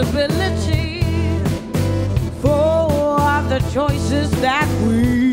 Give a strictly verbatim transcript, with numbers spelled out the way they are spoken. responsibility for the choices that we